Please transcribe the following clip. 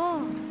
Oh.